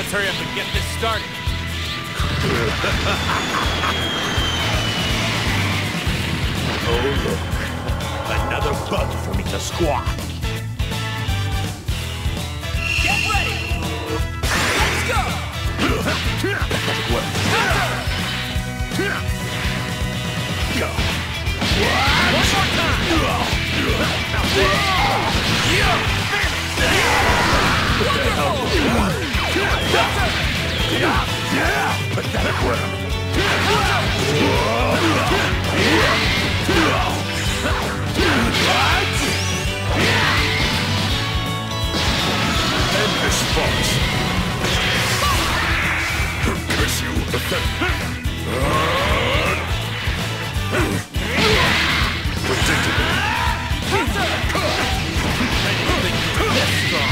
Let's hurry up and get this started. Oh, look. Another bug for me to squat. Get ready! Let's go! One more time! Yeah! Pathetic round! End this box! Curse you! Predictable! That's too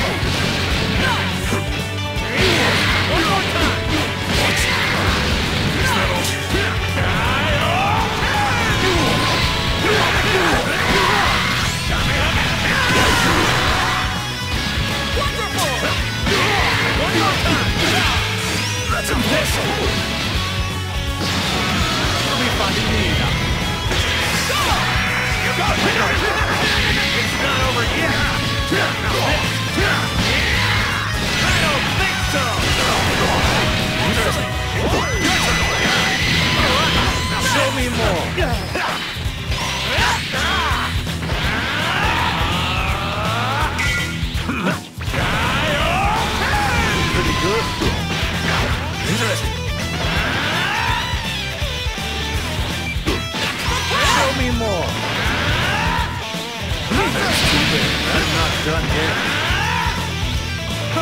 bad. I'm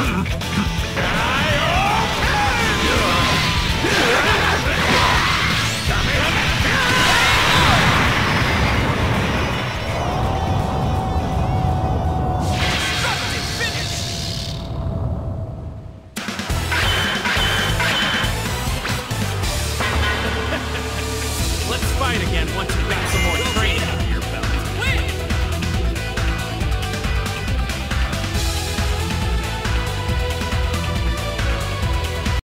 not done yet.